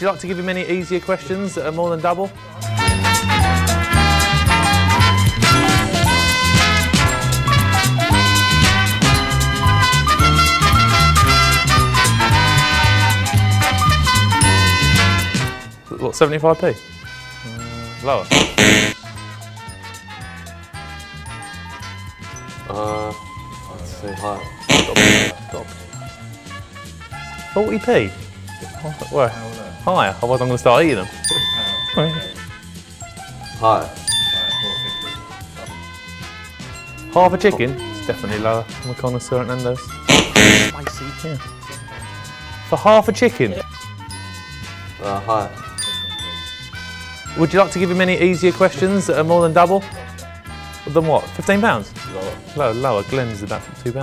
Would you like to give him any easier questions that are more than double? What, 75p? Lower. I'd say higher. Stop. 40p? Where? Higher. Otherwise I'm going to start eating them. Higher. Half a chicken? It's definitely lower. I'm a connoisseur at Nando's. Spicy. Yeah. For half a chicken? Higher. Would you like to give him any easier questions that are more than double? Than what? £15? Lower. Lower. Glenn's about £2.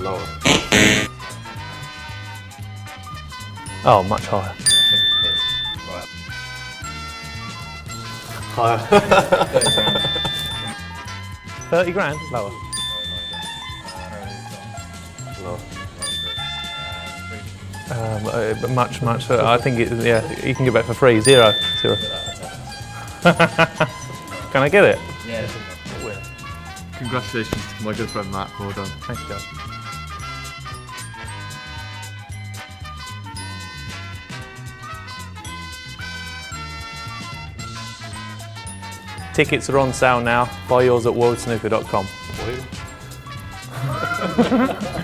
Lower. Oh, much higher. Higher. 30 grand? Lower. Lower. Much. I think it, yeah, you can get back for free. Zero. Can I get it? Yeah. Congratulations to my good friend Matt. Well done. Thank you, guys. Tickets are on sale now. Buy yours at worldsnooker.com.